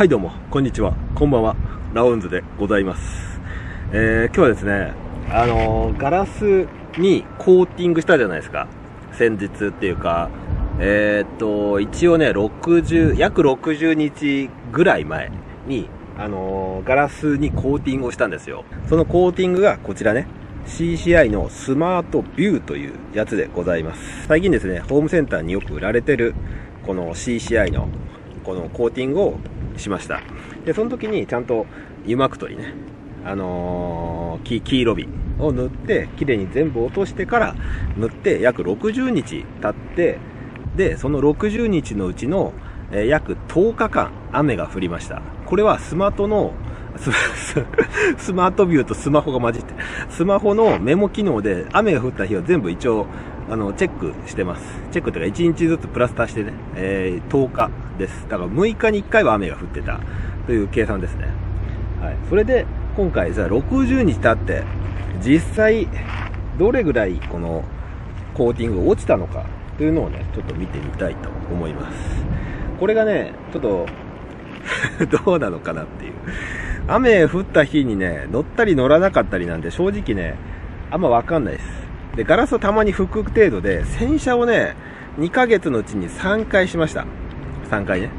はいどうも、こんにちは、こんばんは、ラオンズでございます。今日はですね、ガラスにコーティングしたじゃないですか。先日っていうか、一応ね、約60日ぐらい前に、ガラスにコーティングをしたんですよ。そのコーティングがこちらね、CCI のスマートビューというやつでございます。最近ですね、ホームセンターによく売られてる、この CCI のこのコーティングをしました。で、その時にちゃんと油膜取りね、黄色瓶を塗って、きれいに全部落としてから塗って、約60日経って、で、その60日のうちの、約10日間雨が降りました。これはスマートビューとスマホが混じって、スマホのメモ機能で雨が降った日を全部一応、チェックしてます。チェックというか1日ずつプラス足してね、10日です。だから6日に1回は雨が降ってたという計算ですね。はい。それで、今回、じゃあ60日経って、実際、どれぐらいこのコーティングが落ちたのかというのをね、ちょっと見てみたいと思います。これがね、ちょっと、どうなのかなっていう。雨降った日にね、乗ったり乗らなかったりなんで、正直ね、あんまわかんないです。で、ガラスをたまに拭く程度で、洗車をね、2ヶ月のうちに3回しました。3回ね。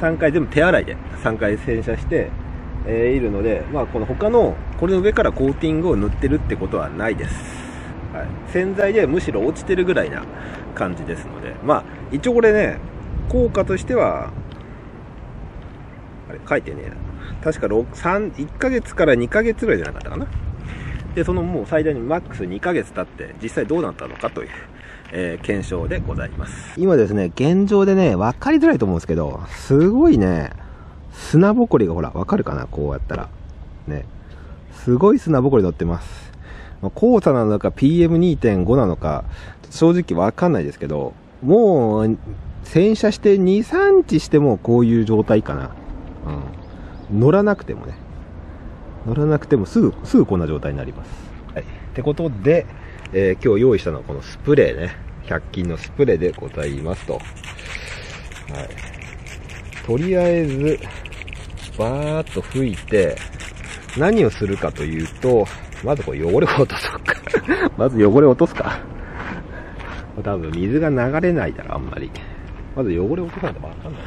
3回、全部手洗いで3回洗車して、いるので、まあ、この他の、これの上からコーティングを塗ってるってことはないです。はい。洗剤でむしろ落ちてるぐらいな感じですので、まあ、一応これね、効果としては、あれ、書いてねえな。確か1ヶ月から2ヶ月ぐらいじゃなかったかな。で、そのもう最大にマックス2ヶ月経って、実際どうなったのかという、検証でございます。今ですね、現状でね、分かりづらいと思うんですけど、すごいね、砂ぼこりがほら、わかるかな？こうやったら。ね。すごい砂ぼこり乗ってます。黄砂なのか PM2.5 なのか、正直わかんないですけど、もう、洗車して2、3日してもこういう状態かな。うん。乗らなくてもね。乗らなくてもすぐこんな状態になります。はい。ってことで、今日用意したのはこのスプレーね。100均のスプレーでございますと。はい。とりあえず、バーっと拭いて、何をするかというと、まずこう汚れを落とそうか。まず汚れを落とすか。多分水が流れないだろ、あんまり。まず汚れを落とさないとわかんな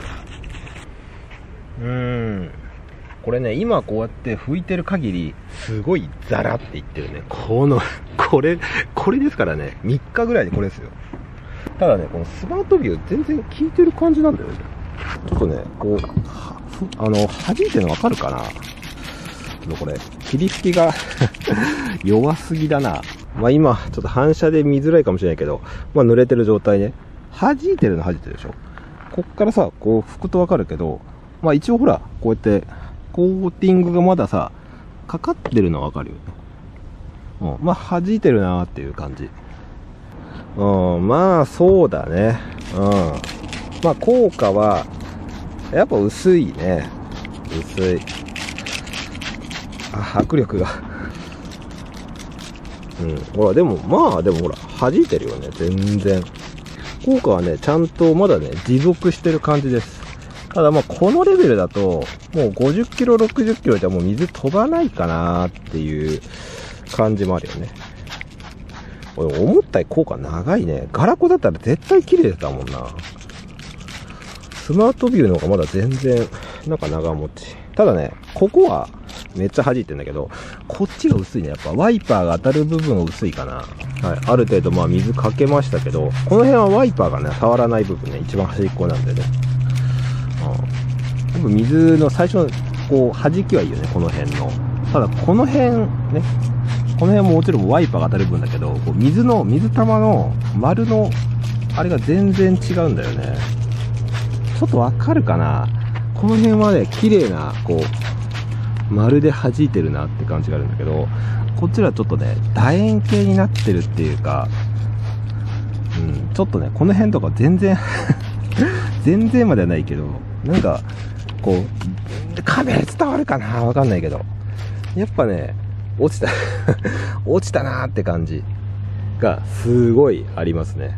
いな。これね、今こうやって拭いてる限り、すごいザラっていってるね。これですからね、3日ぐらいでこれですよ。ただね、このスマートビュー全然効いてる感じなんだよね。ちょっとね、こう、弾いてるのわかるかな？これ、霧吹きが弱すぎだな。まあ今、ちょっと反射で見づらいかもしれないけど、まあ濡れてる状態ね。弾いてるの弾いてるでしょ。こっからさ、こう拭くとわかるけど、まあ一応ほら、こうやって、コーティングがまださ、かかってるのわかるよね。うん。まあ、弾いてるなーっていう感じ。うん、まあ、そうだね。うん。まあ、効果は、やっぱ薄いね。薄い。あ、迫力が。うん。ほら、でも、まあ、でもほら、弾いてるよね。全然。効果はね、ちゃんとまだね、持続してる感じです。ただまあこのレベルだと、もう50キロ、60キロじゃもう水飛ばないかなーっていう感じもあるよね。俺思ったより効果長いね。ガラコだったら絶対綺麗だったもんな。スマートビューの方がまだ全然、なんか長持ち。ただね、ここはめっちゃ弾いてんだけど、こっちが薄いね。やっぱワイパーが当たる部分薄いかな。はい。ある程度まあ水かけましたけど、この辺はワイパーがね、触らない部分ね、一番端っこなんでね。多分水の最初のこう弾きはいいよね、この辺の。ただこの辺ね、この辺ももちろんワイパーが当たる分だけど、こう水玉の丸のあれが全然違うんだよね。ちょっとわかるかな？この辺はね、綺麗なこう丸で弾いてるなって感じがあるんだけど、こっちらちょっとね、楕円形になってるっていうか、うん、ちょっとね、この辺とか全然全然まではないけど、なんか、こう、カメラ伝わるかな？わかんないけど。やっぱね、落ちたなーって感じがすごいありますね。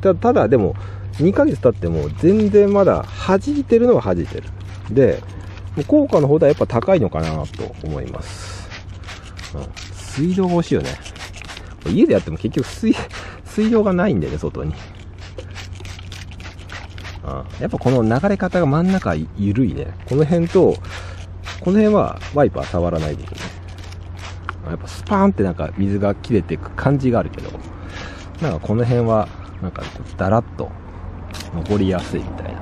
ただでも、2ヶ月経っても全然まだ弾いてるのは弾いてる。で、効果の方ではやっぱ高いのかなと思います。水道が欲しいよね。家でやっても結局水道がないんだよね、外に。やっぱこの流れ方が真ん中緩いね。この辺と、この辺はワイパー触らないでね。やっぱスパーンってなんか水が切れていく感じがあるけど、なんかこの辺はなんかダラッと残りやすいみたいな、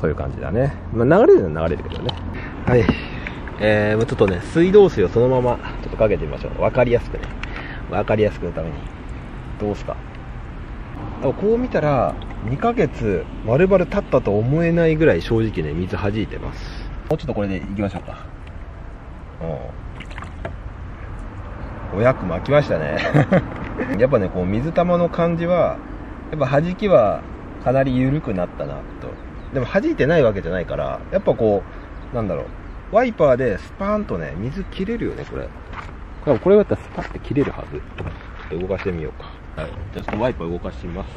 そういう感じだね。まあ、流れるのは流れるけどね。はい。ちょっとね、水道水をそのままちょっとかけてみましょう。わかりやすくね。わかりやすくのために。どうすか。こう見たら、2ヶ月丸々経ったと思えないぐらい正直ね、水弾いてます。もうちょっとこれでいきましょうか。おやく巻きましたね。やっぱね、こう水玉の感じは、やっぱ弾きはかなり緩くなったなと。でも弾いてないわけじゃないから、やっぱこう、なんだろう、ワイパーでスパーンとね、水切れるよね、これ。これだったらスパッて切れるはず。ちょっと動かしてみようか。はい。じゃあちょっとワイパー動かしてみます。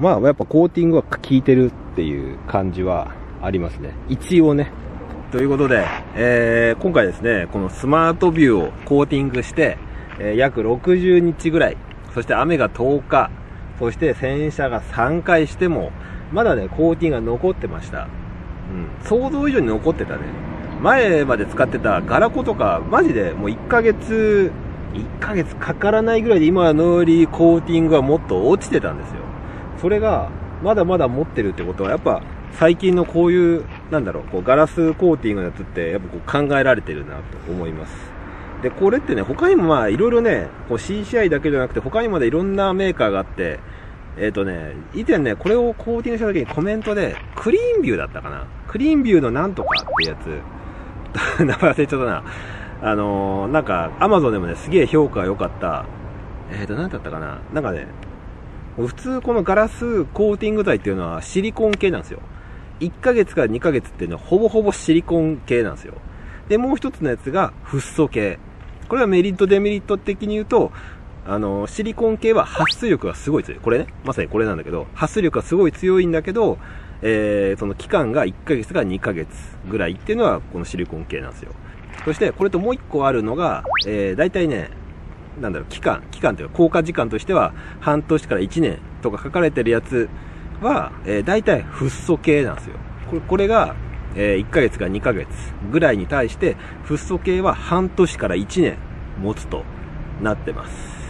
まあ、やっぱコーティングは効いてるっていう感じはありますね。一応ね。ということで、今回ですね、このスマートビューをコーティングして、約60日ぐらい、そして雨が10日、そして洗車が3回しても、まだね、コーティングが残ってました。うん、想像以上に残ってたね。前まで使ってたガラコとか、マジでもう1ヶ月かからないぐらいで今のよりコーティングはもっと落ちてたんですよ。それが、まだまだ持ってるってことは、やっぱ、最近のこういう、なんだろう、こうガラスコーティングのやつって、やっぱこう考えられてるなと思います。で、これってね、他にもまあ、いろいろね、CCI だけじゃなくて、他にもね、いろんなメーカーがあって、以前ね、これをコーティングした時にコメントで、クリーンビューだったかな。クリーンビューのなんとかってやつ、名前忘れちゃったな。なんか、Amazon でもね、すげえ評価が良かった。なんだったかな。なんかね、普通このガラスコーティング剤っていうのはシリコン系なんですよ。1ヶ月から2ヶ月っていうのはほぼほぼシリコン系なんですよ。で、もう一つのやつがフッ素系。これはメリットデメリット的に言うと、シリコン系は撥水力がすごい強い。これね、まさにこれなんだけど、撥水力がすごい強いんだけど、その期間が1ヶ月から2ヶ月ぐらいっていうのはこのシリコン系なんですよ。そしてこれともう一個あるのが、だいたいね、なんだろう、期間というか、効果時間としては、半年から1年とか書かれてるやつは、大体、フッ素系なんですよ。これが、1ヶ月から2ヶ月ぐらいに対して、フッ素系は半年から1年持つとなってます。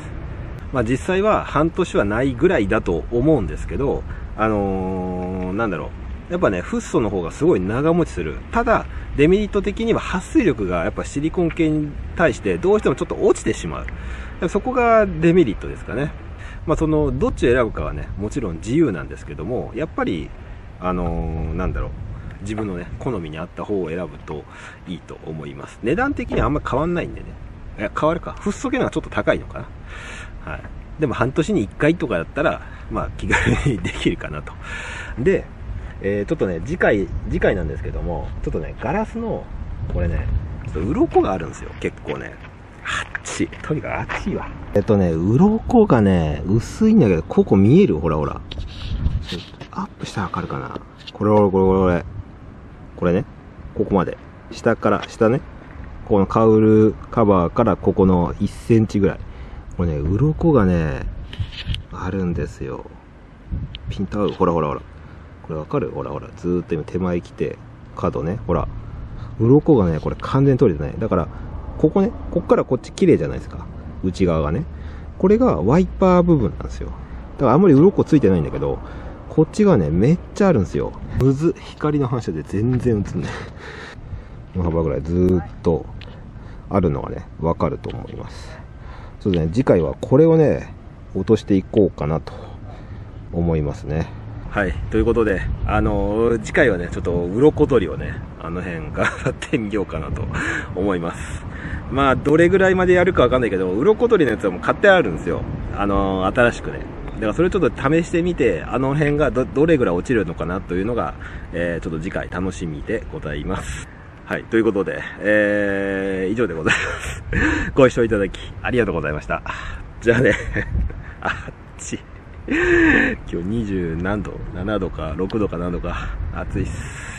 まあ実際は半年はないぐらいだと思うんですけど、なんだろう。やっぱね、フッ素の方がすごい長持ちする。ただ、デメリット的には撥水力がやっぱシリコン系に対してどうしてもちょっと落ちてしまう。そこがデメリットですかね。まあその、どっちを選ぶかはね、もちろん自由なんですけども、やっぱり、なんだろう、自分のね、好みに合った方を選ぶといいと思います。値段的にはあんま変わんないんでね。いや、変わるか。フッ素系のがちょっと高いのかな。はい。でも半年に1回とかだったら、まあ気軽にできるかなと。で、ちょっとね、次回なんですけども、ちょっとね、ガラスの、これね、ちょっと鱗があるんですよ、結構ね。あっち、とにかくあっちいわ。鱗がね、薄いんだけど、ここ見える？ほらほら。アップしたらわかるかな？これ。これね、ここまで。下ね。このカウルカバーからここの1センチぐらい。これね、鱗がね、あるんですよ。ピンと合う？ほら。これわかる？ほら。ずーっと今手前来て、角ね。ほら。鱗がね、これ完全に取れてない。だから、ここね、こっからこっち綺麗じゃないですか。内側がね。これがワイパー部分なんですよ。だからあんまり鱗ついてないんだけど、こっちがね、めっちゃあるんですよ。光の反射で全然映んない。の幅ぐらいずーっとあるのがね、わかると思います。そうですね、次回はこれをね、落としていこうかなと思いますね。はい。ということで、次回はね、ちょっと、鱗取りをね、あの辺頑張ってみようかなと思います。まあ、どれぐらいまでやるかわかんないけど、鱗取りのやつはもう買ってあるんですよ。新しくね。だからそれちょっと試してみて、あの辺がどれぐらい落ちるのかなというのが、ちょっと次回楽しみでございます。はい、ということで、以上でございます。ご視聴いただきありがとうございました。じゃあね、あっち。今日20何度 ?7 度か6度か何度か暑いっす。